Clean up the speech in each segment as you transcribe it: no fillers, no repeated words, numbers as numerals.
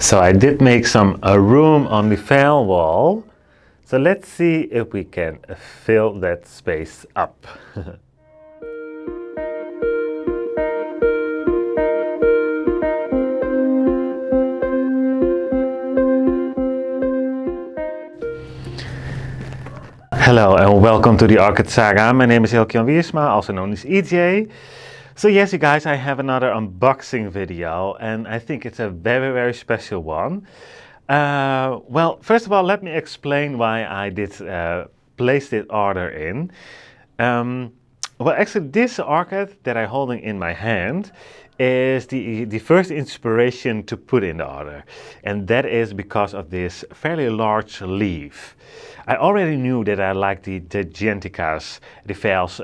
So I did make a room on the phal wall. So let's see if we can fill that space up. Hello and welcome to The Orchid SaGa. My name is Elkjan Wiersma, also known as EJ. So yes, you guys, I have another unboxing video and I think it's a very, very special one. Well, first of all, let me explain why I did place this order in. Well, actually, this orchid that I'm holding in my hand is the first inspiration to put in the order. And that is because of this fairly large leaf. I already knew that I like the giganticas, the phals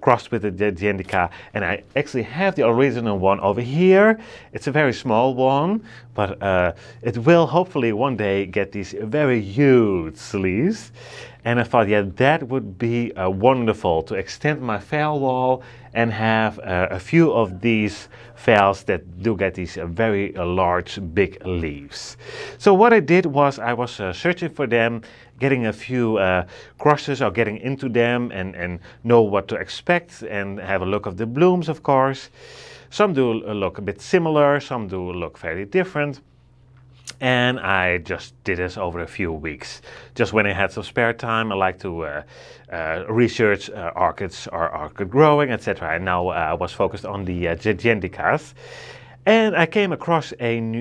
crossed with the gigantica, and I actually have the original one over here. It's a very small one, but it will hopefully one day get these very huge leaves. And I thought, yeah, that would be wonderful to extend my phal wall and have a few of these phals that do get these very large, big leaves. So what I did was I was searching for them, getting a few crosses or getting into them and know what to expect and have a look of the blooms, of course. Some do look a bit similar, some do look very different. And I just did this over a few weeks. Just when I had some spare time, I like to research orchids or orchid growing, etc. And now I was focused on the giganticas. And I came across,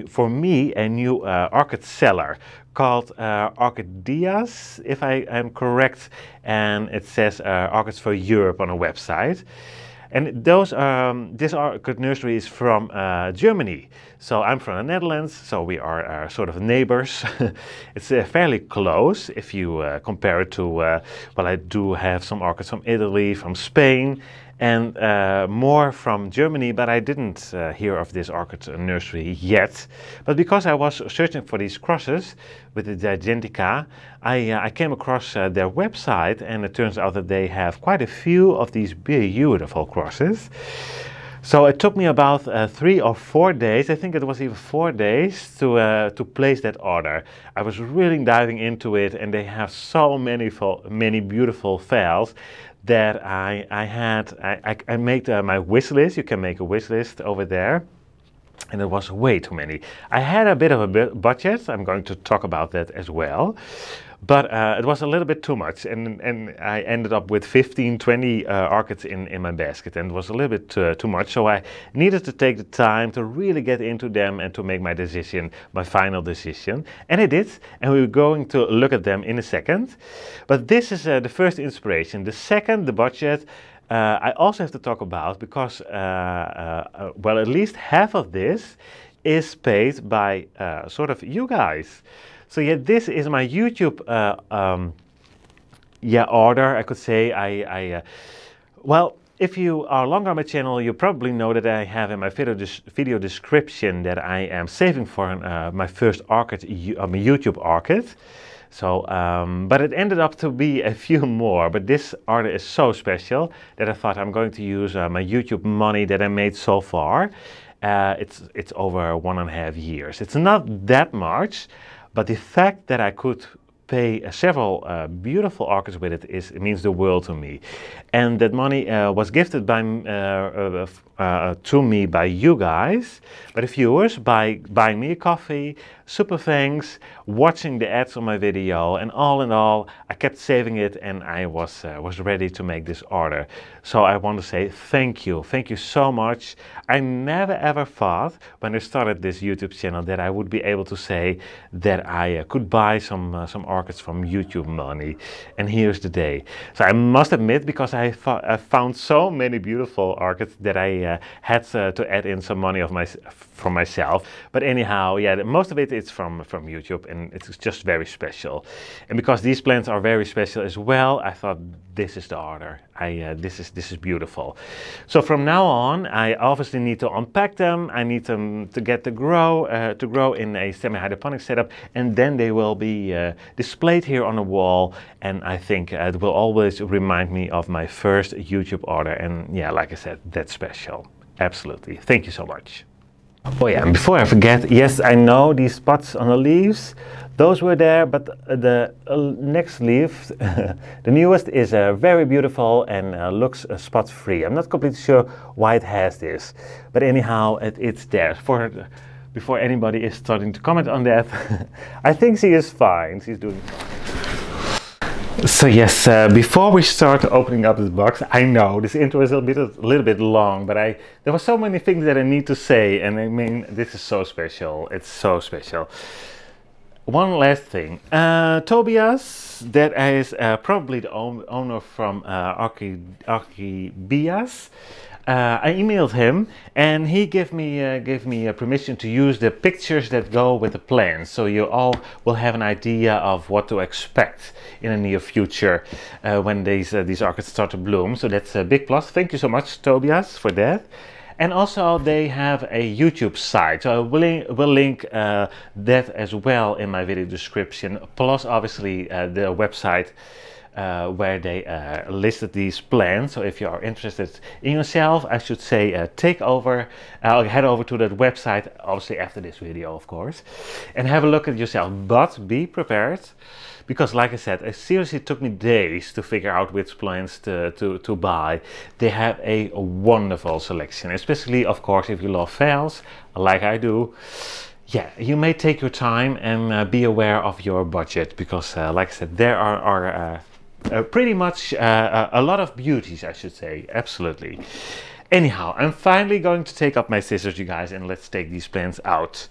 for me, a new orchid seller called Orchibias, if I am correct. And it says Orchids for Europe on a website. And this orchid nursery is from Germany. So I'm from the Netherlands, so we are sort of neighbors. It's fairly close if you compare it to, well, I do have some orchids from Italy, from Spain, and more from Germany, but I didn't hear of this orchid nursery yet. But because I was searching for these crosses with the Gigantica, I came across their website, and it turns out that they have quite a few of these beautiful crosses. So it took me about 3 or 4 days, I think it was even 4 days, to place that order. I was really diving into it, and they have so many beautiful phals that I made my wish list. You can make a wish list over there. And it was way too many. I had a bit of a budget. I'm going to talk about that as well. But it was a little bit too much, and I ended up with 15, 20 orchids in my basket, and it was a little bit too much, so I needed to take the time to really get into them and to make my decision, my final decision, and I did, and we were going to look at them in a second. But this is the first inspiration. The second, the budget, I also have to talk about, because, well, at least half of this is paid by sort of you guys. So yeah, this is my YouTube order, I could say. Well, if you are longer on my channel, you probably know that I have in my video description that I am saving for my first orchid, my YouTube orchid. So, but it ended up to be a few more, but this order is so special that I thought I'm going to use my YouTube money that I made so far. It's over 1.5 years. It's not that much. But the fact that I could pay several beautiful orchids with it means the world to me. And that money was gifted by, to me by you guys, by the viewers, by buying me a coffee, super thanks, watching the ads on my video, and all in all, I kept saving it and I was ready to make this order. So I want to say thank you so much. I never ever thought when I started this YouTube channel that I would be able to say that I could buy some orchids from YouTube money. And here's the day. So I must admit, because I found so many beautiful orchids that I had to add in some money from myself. But anyhow, yeah, most of it is from YouTube, and it's just very special. And because these plants are very special as well, I thought this is the order. This is beautiful. So from now on, I obviously need to unpack them. I need them to get to grow in a semi-hydroponic setup, and then they will be displayed here on the wall. And I think it will always remind me of my first YouTube order. And yeah, like I said, that's special. Absolutely. Thank you so much. Oh yeah, and before I forget, yes, I know these spots on the leaves, those were there, but the next leaf, the newest, is very beautiful and looks spot free. I'm not completely sure why it has this, but anyhow, it's there. Before anybody is starting to comment on that, I think she is fine, she's doing fine. So yes, before we start opening up this box, I know this intro is a little bit long, but there were so many things that I need to say, and I mean, this is so special, it's so special. One last thing, Tobias, that is probably the owner from Orchibias. I emailed him and he gave me permission to use the pictures that go with the plants, so you all will have an idea of what to expect in the near future when these orchids start to bloom. So that's a big plus. Thank you so much, Tobias, for that. And also they have a YouTube site, so I will link that as well in my video description, plus obviously the website where they listed these plants. So if you are interested in yourself, I should say, take over, head over to that website, obviously after this video, of course, and have a look at yourself. But be prepared, because like I said, it seriously took me days to figure out which plants to buy. They have a wonderful selection, especially, of course, if you love phalaenopsis, like I do. Yeah, you may take your time and be aware of your budget, because like I said, there are pretty much a lot of beauties, I should say, absolutely. Anyhow, I'm finally going to take up my scissors, you guys, and let's take these plants out.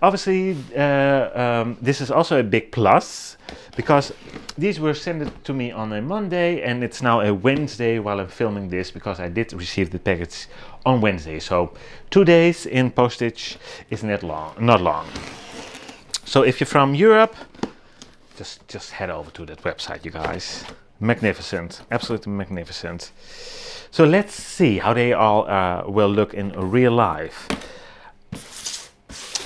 Obviously, this is also a big plus, because these were sent to me on a Monday, and it's now a Wednesday while I'm filming this, because I did receive the package on Wednesday. So 2 days in postage is not long. So if you're from Europe, just head over to that website, you guys. Magnificent, absolutely magnificent. So let's see how they all will look in real life.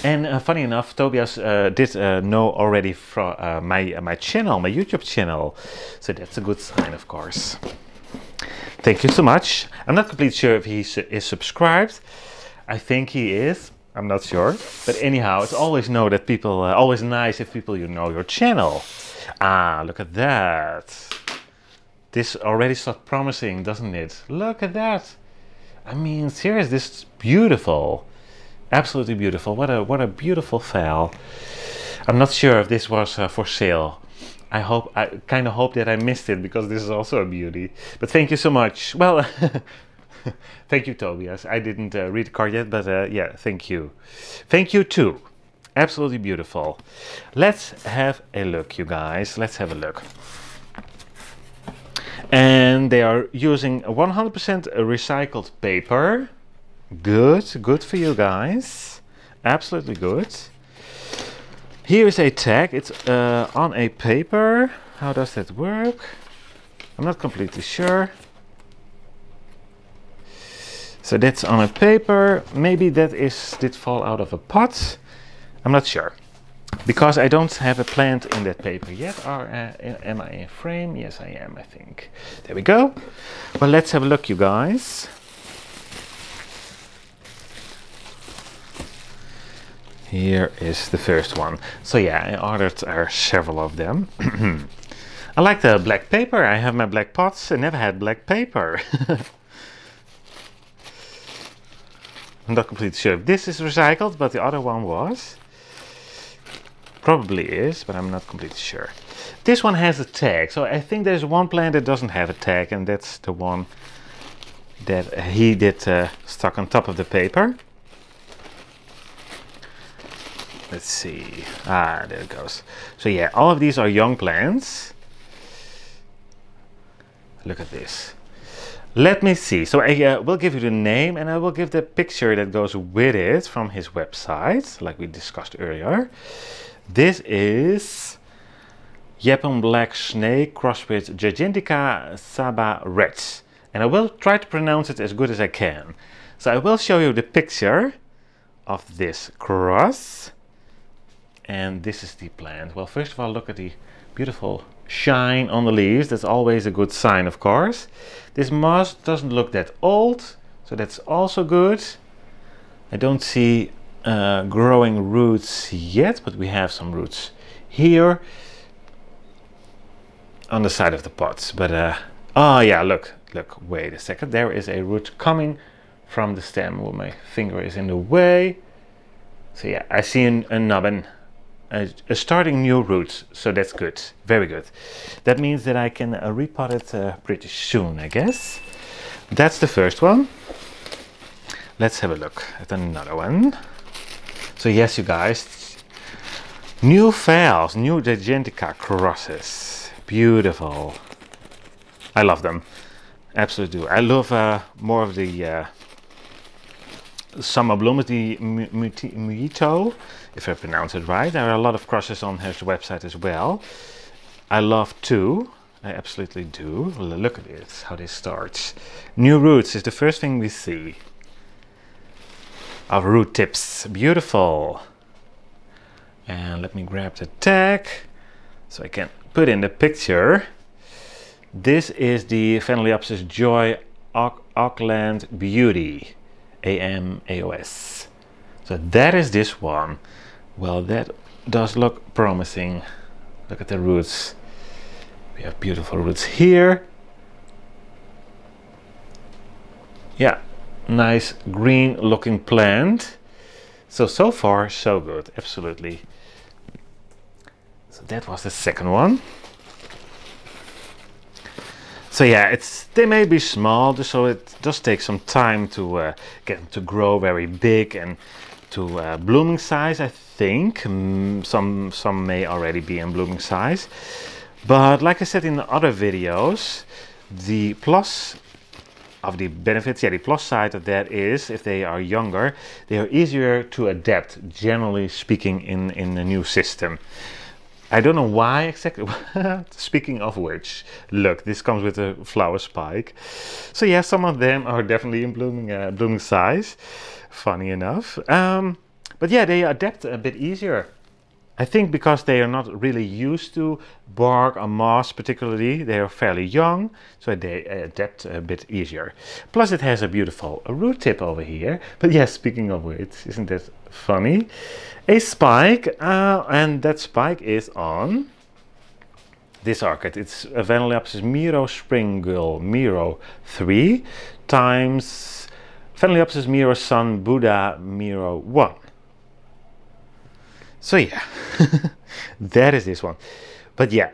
And funny enough, Tobias did know already from my YouTube channel, so that's a good sign, of course. Thank you so much. I'm not completely sure if he is subscribed. I think he is. I'm not sure, but anyhow, it's always know that people always nice if people know your channel. Ah, look at that. This already starts promising, doesn't it? Look at that. I mean, serious, this is beautiful. Absolutely beautiful. What a beautiful phal. I'm not sure if this was for sale. I kind of hope that I missed it, because this is also a beauty. But thank you so much. Well, thank you, Tobias. I didn't read the card yet, but yeah, thank you. Thank you too. Absolutely beautiful. Let's have a look, you guys. Let's have a look. And they are using 100% recycled paper. Good for you guys. Absolutely good. Here is a tag. It's on a paper. How does that work? I'm not completely sure. So that's on a paper. Maybe that did fall out of a pot. I'm not sure, because I don't have a plant in that paper yet. Or am I in frame? Yes, I am, I think. There we go. Well, let's have a look, you guys. Here is the first one. So yeah, I ordered several of them. I like the black paper. I have my black pots. I never had black paper. I'm not completely sure if this is recycled, but the other one was. Probably is, but I'm not completely sure. This one has a tag, so I think there's one plant that doesn't have a tag, and that's the one that he did stuck on top of the paper. Let's see. Ah, there it goes. So yeah, all of these are young plants. Look at this. Let me see. So I will give you the name, and I will give the picture that goes with it from his website, like we discussed earlier. This is Japan Black Snake crossed with Gigantica Saba Red. And I will try to pronounce it as good as I can. So I will show you the picture of this cross. And this is the plant. Well, first of all, look at the beautiful shine on the leaves. That's always a good sign, of course. This moss doesn't look that old, so that's also good. I don't see growing roots yet, but we have some roots here on the side of the pots. But oh yeah, look, wait a second, there is a root coming from the stem. Well, my finger is in the way. So yeah, I see a nubbin, a starting new root, so that's good, very good. That means that I can repot it pretty soon, I guess. That's the first one. Let's have a look at another one. So yes, you guys, new phalaenopsis, new gigantica crosses, beautiful. I love them, absolutely do. I love more of the summer bloomers, the Mito, if I pronounce it right. There are a lot of crosses on her website as well. I love too. I absolutely do. Look at this, how this starts. New roots is the first thing we see. Of root tips, beautiful. And let me grab the tag so I can put in the picture. This is the Vanilleopsis Joy Auckland Beauty, AMAOS. So that is this one. Well, that does look promising. Look at the roots. We have beautiful roots here. Yeah, nice green looking plant. So far so good, absolutely. So that was the second one. So yeah, they may be small, so it does take some time to get them to grow very big and to blooming size, I think. Some may already be in blooming size. But like I said in the other videos, the plus of the benefits, yeah, the plus side of that is, if they are younger, they are easier to adapt, generally speaking, in a new system. I don't know why exactly. Speaking of which, look, this comes with a flower spike. So yeah, some of them are definitely in blooming size, funny enough. But yeah, they adapt a bit easier. I think because they are not really used to bark or moss particularly. They are fairly young, so they adapt a bit easier. Plus it has a beautiful root tip over here. But yeah, speaking of which, isn't that funny? A spike, and that spike is on this orchid. It's a Vanilleopsis Miro Spring Girl Miro 3 times Vanilleopsis Miro Sun Buddha Miro 1. So yeah, that is this one. But yeah,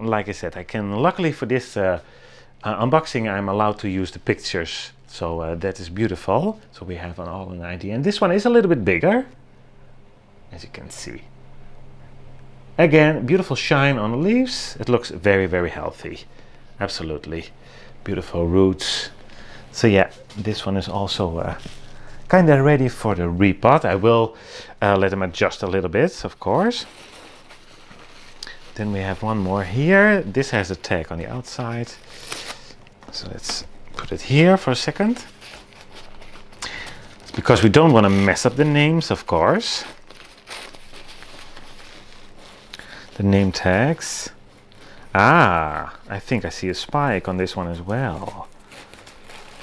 like I said, I can, luckily for this unboxing, I'm allowed to use the pictures. So that is beautiful. So we have an idea. And this one is a little bit bigger, as you can see. Again, beautiful shine on the leaves. It looks very, very healthy. Absolutely. Beautiful roots. So yeah, this one is also kind of ready for the repot. I will let them adjust a little bit, of course. Then we have one more here. This has a tag on the outside. So let's put it here for a second. It's because we don't want to mess up the names, of course. The name tags. Ah, I think I see a spike on this one as well.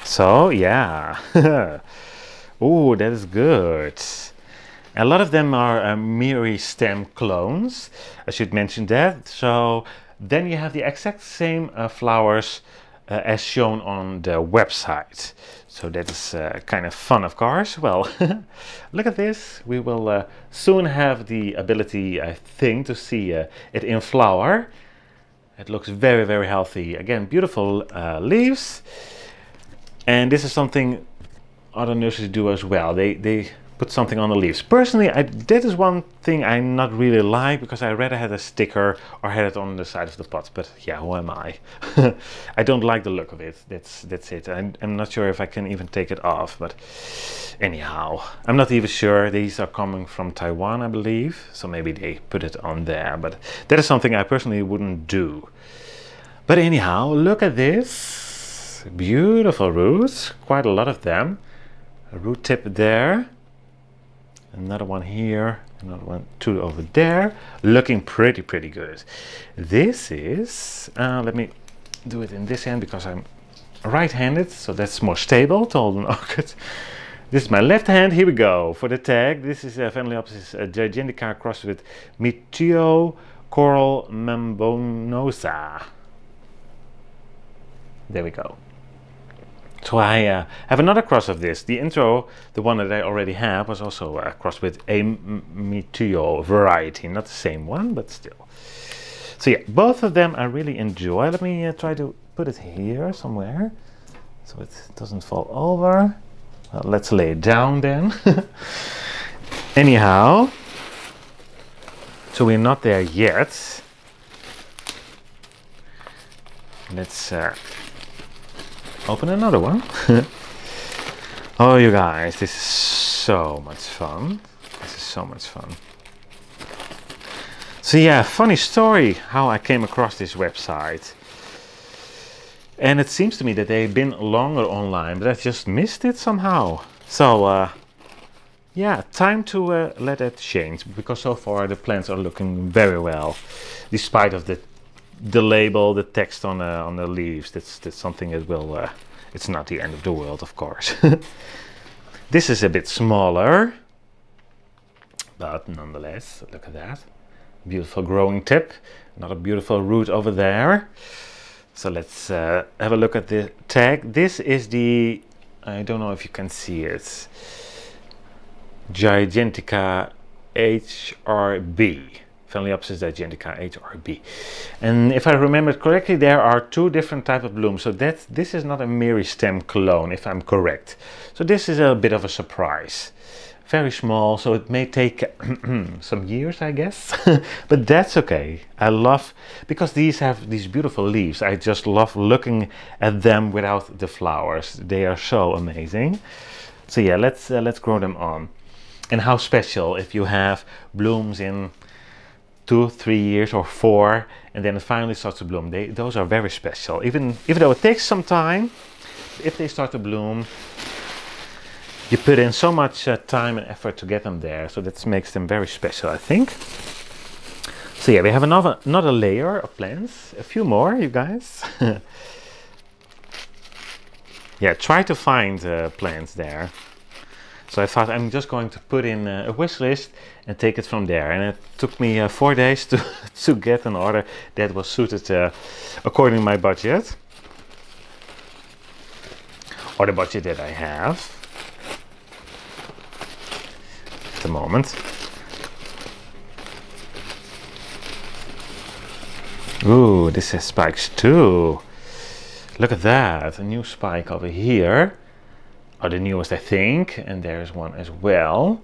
So yeah. Oh, that is good. A lot of them are Miri stem clones. I should mention that. So then you have the exact same flowers as shown on the website. So that is kind of fun, of course. Well, look at this. We will soon have the ability, I think, to see it in flower. It looks very, very healthy. Again, beautiful leaves. And this is something other nurseries do as well. They put something on the leaves. Personally, that is one thing I not really like, because I rather had a sticker or had it on the side of the pot. But yeah, who am I? I don't like the look of it. That's it. I'm not sure if I can even take it off. But anyhow, I'm not even sure. These are coming from Taiwan, I believe. So maybe they put it on there. But that is something I personally wouldn't do. But anyhow, look at this. Beautiful roots. Quite a lot of them. A root tip there, another one here, another one, two over there. Looking pretty, pretty good. This is, let me do it in this hand because I'm right-handed, so that's more stable, to hold an orchid. This is my left hand. Here we go for the tag. This is Vanilleopsis gigantica crossed with Mitio coral membranosa. There we go. So I have another cross of this. The intro, the one that I already have, was also crossed with a Mitio variety. Not the same one, but still. So yeah, both of them I really enjoy. Let me try to put it here somewhere so it doesn't fall over. Well, let's lay it down then. Anyhow, so we're not there yet. Let's open another one. Oh, you guys, this is so much fun. This is so much fun. So yeah, funny story how I came across this website. And it seems to me that they've been longer online, but I just missed it somehow. So yeah, time to let it change, because so far the plants are looking very well, despite of the label, the text on the leaves. That's something that will. It's not the end of the world, of course. This is a bit smaller, but nonetheless, look at that beautiful growing tip. Another beautiful root over there. So let's have a look at the tag. This is the, I don't know if you can see it, Gigantica HRB, Phalaenopsis gigantica HRB. And if I remember correctly, there are two different types of blooms. So this is not a meristem clone, if I'm correct. So this is a bit of a surprise. Very small, so it may take some years, I guess. But that's okay. I love, because these have these beautiful leaves. I just love looking at them without the flowers. They are so amazing. So yeah, let's grow them on. And how special if you have blooms in 2, 3 years or 4, and then it finally starts to bloom. Those are very special. Even though it takes some time, if they start to bloom, you put in so much time and effort to get them there, so that makes them very special, I think. So yeah, we have another layer of plants, a few more, you guys. Yeah, try to find plants there. So I thought I'm just going to put in a wish list and take it from there. And it took me 4 days to, to get an order that was suited according to my budget. Or the budget that I have at the moment. Ooh, this has spikes too. Look at that, a new spike over here. Are the newest, I think, and there is one as well.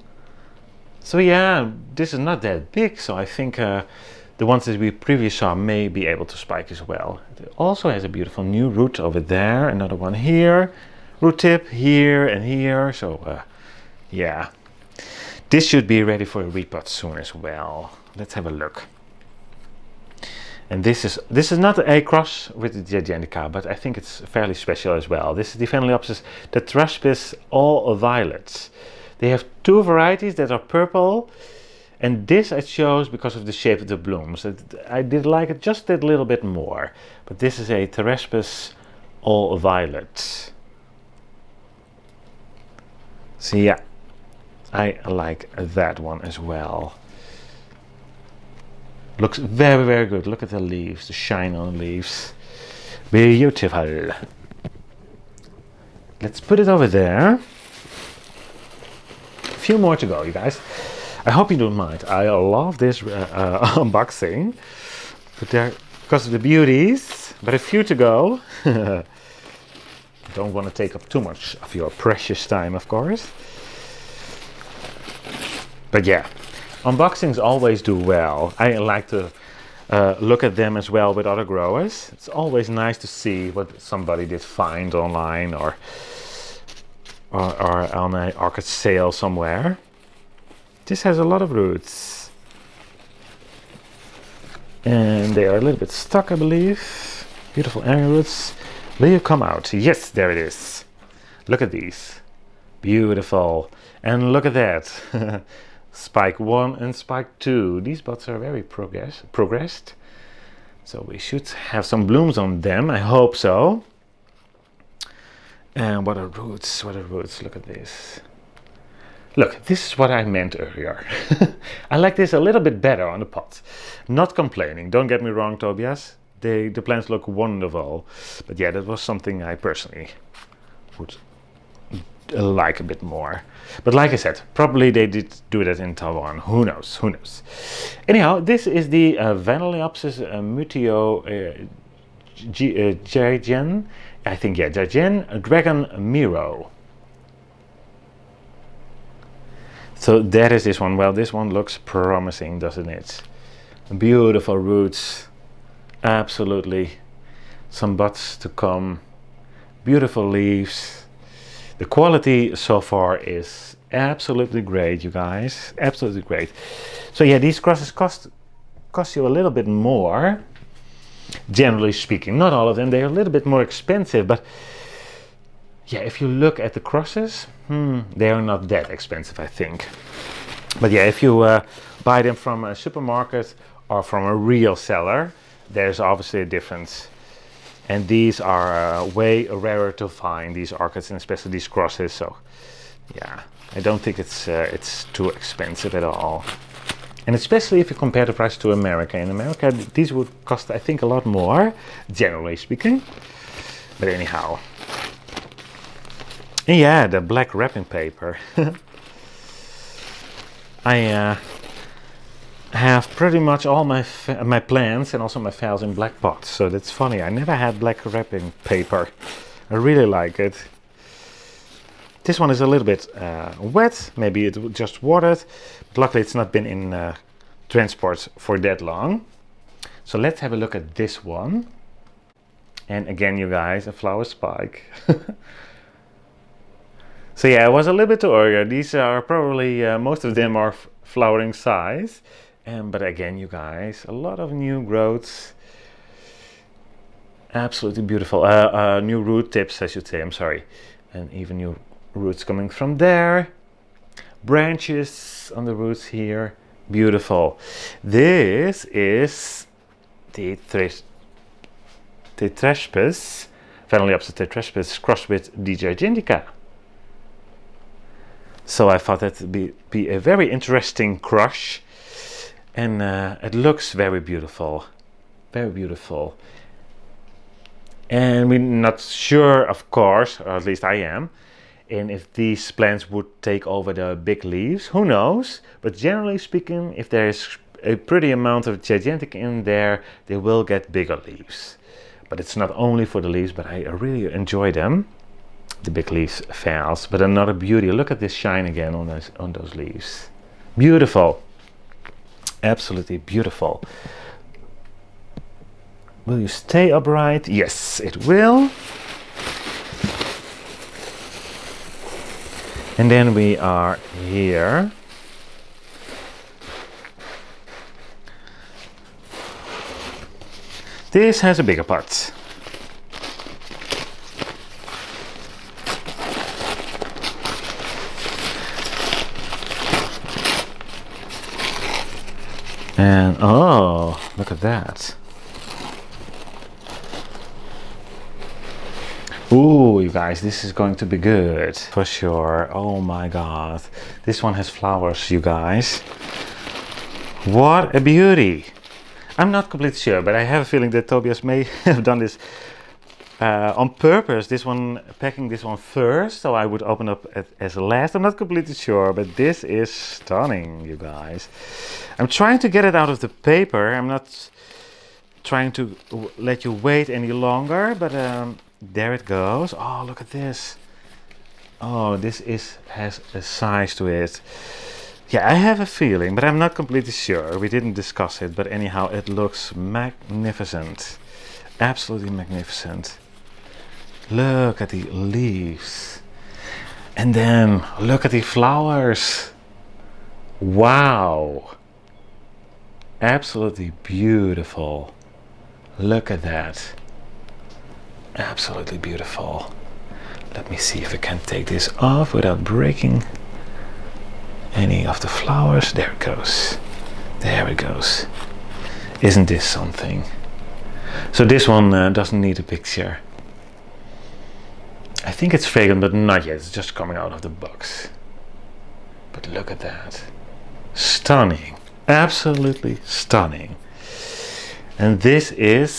So yeah, this is not that big, so I think the ones that we previously saw may be able to spike as well. It also has a beautiful new root over there, another one here, root tip here and here. So yeah, this should be ready for a repot soon as well. Let's have a look. And this is not a cross with the Gigantica, but I think it's fairly special as well. This is the Vanilleopsis Terespis All Violets. They have two varieties that are purple, and this I chose because of the shape of the blooms. I did like it just that little bit more, but this is a Terespis All Violets. So yeah, I like that one as well. Looks very, very good. Look at the leaves, the shine on the leaves. Beautiful. Let's put it over there. A few more to go, you guys. I hope you don't mind. I love this unboxing. But they're, because of the beauties, but a few to go. Don't want to take up too much of your precious time, of course. But yeah. Unboxings always do well. I like to look at them as well with other growers. It's always nice to see what somebody did find online or on an orchid sale somewhere. This has a lot of roots. And they are a little bit stuck, I believe. Beautiful area roots. Will you come out? Yes, there it is. Look at these. Beautiful. And look at that. Spike 1 and spike 2. These buds are very progressed. So we should have some blooms on them. I hope so. And what are roots? What are roots? Look at this. Look, this is what I meant earlier. I like this a little bit better on the pot. Not complaining, don't get me wrong, Tobias. The plants look wonderful. But yeah, that was something I personally would like a bit more. But like I said, probably they did do that in Taiwan. Who knows? Who knows? Anyhow, this is the Vanilleopsis mutio jajen. I think, yeah, jajen dragon miro. So that is this one. Well, this one looks promising, doesn't it? Beautiful roots. Absolutely. Some buds to come. Beautiful leaves. The quality so far is absolutely great, you guys. Absolutely great. So yeah, these crosses cost you a little bit more, generally speaking. Not all of them. They're a little bit more expensive, but yeah, if you look at the crosses, they are not that expensive, I think. But yeah, if you buy them from a supermarket or from a real seller, there's obviously a difference. And these are way rarer to find, these orchids, and especially these crosses. So yeah, I don't think it's too expensive at all. And especially if you compare the price to America. In America, these would cost, I think, a lot more, generally speaking. But anyhow. Yeah, the black wrapping paper. I have pretty much all my plants and also my files in black pots, so that's funny. I never had black wrapping paper. I really like it. This one is a little bit wet, maybe it just watered, but luckily it's not been in transport for that long. So let's have a look at this one. And again, you guys, a flower spike. So yeah, I was a little bit too early. These are probably, most of them are flowering size. But again, you guys, a lot of new growths. Absolutely beautiful. New root tips, I should say, I'm sorry. And even new roots coming from there. Branches on the roots here. Beautiful. This is the Tetraspis, Phalaenopsis Terespis crossed with the gigantica. So I thought that would be a very interesting crush, and it looks very beautiful, very beautiful. And we're not sure, of course, or at least I am, and if these plants would take over the big leaves, who knows? But generally speaking, if there is a pretty amount of gigantic in there, they will get bigger leaves. But it's not only for the leaves, but I really enjoy them. The big leaves fails, but another beauty. Look at this shine again on those leaves. Beautiful, absolutely beautiful. Will you stay upright? Yes, it will. And then we are here. This has a bigger part. And oh, look at that. Ooh, you guys, this is going to be good for sure. Oh my god, this one has flowers, you guys. What a beauty. I'm not completely sure, but I have a feeling that Tobias may have done this on purpose. This one, packing this one first, so I would open up as last. I'm not completely sure, but this is stunning, you guys. I'm trying to get it out of the paper. I'm not trying to let you wait any longer, but there it goes. Oh, look at this. Oh, this has a size to it. Yeah, I have a feeling, but I'm not completely sure. We didn't discuss it, but anyhow, it looks magnificent. Absolutely magnificent. Look at the leaves, and then look at the flowers. Wow, absolutely beautiful. Look at that, absolutely beautiful. Let me see if I can take this off without breaking any of the flowers. There it goes, there it goes. Isn't this something? So this one doesn't need a picture. I think it's fragrant, but not yet. It's just coming out of the box. But look at that. Stunning. Absolutely stunning. And this is,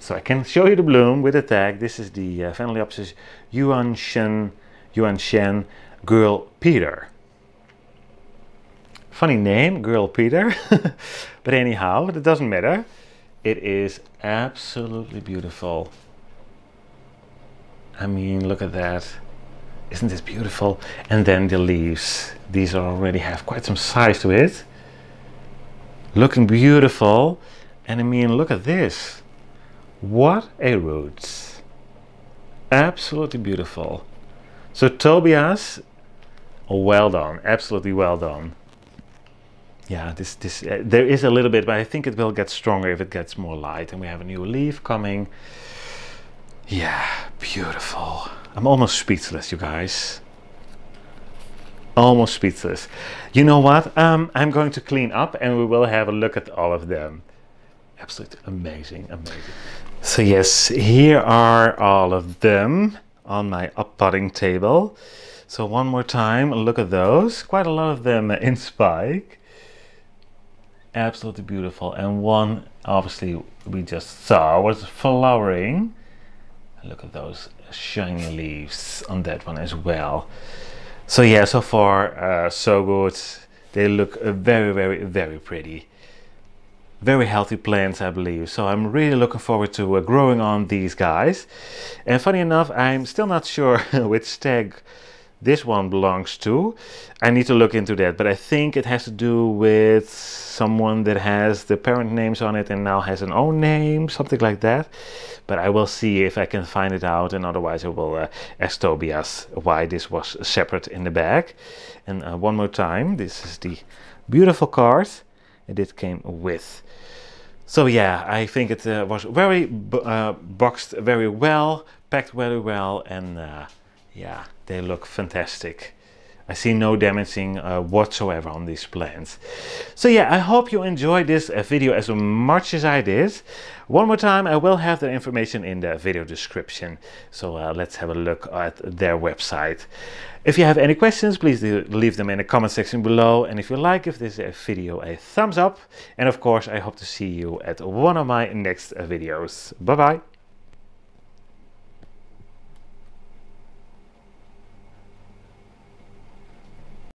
so I can show you the bloom with a tag. This is the Vanilleopsis Yuan Shen Girl Peter. Funny name, Girl Peter, but anyhow, it doesn't matter. It is absolutely beautiful. I mean, look at that. Isn't this beautiful? And then the leaves. These already have quite some size to it. Looking beautiful. And I mean, look at this. What a root. Absolutely beautiful. So Tobias, well done. Absolutely well done. Yeah, this there is a little bit, but I think it will get stronger if it gets more light. And we have a new leaf coming. Yeah, beautiful. I'm almost speechless, you guys. Almost speechless. You know what? I'm going to clean up and we will have a look at all of them. Absolutely amazing, amazing. So yes, here are all of them on my up-potting table. So one more time, look at those. Quite a lot of them in spike. Absolutely beautiful. And one obviously we just saw was flowering. Look at those shiny leaves on that one as well. So yeah, so far so good. They look very, very, very pretty. Very healthy plants, I believe. So I'm really looking forward to growing on these guys. And funny enough, I'm still not sure which tag this one belongs to. I need to look into that, but I think it has to do with someone that has the parent names on it and now has an own name, something like that. But I will see if I can find it out, and otherwise I will ask Tobias why this was separate in the bag. And one more time, this is the beautiful card that it came with. So yeah, I think it was very boxed very well, packed very well, and yeah, they look fantastic. I see no damaging whatsoever on these plants. So yeah, I hope you enjoyed this video as much as I did. One more time, I will have the information in the video description. So let's have a look at their website. If you have any questions, please do leave them in the comment section below. And if you like, give this video a thumbs up. And of course, I hope to see you at one of my next videos. Bye-bye.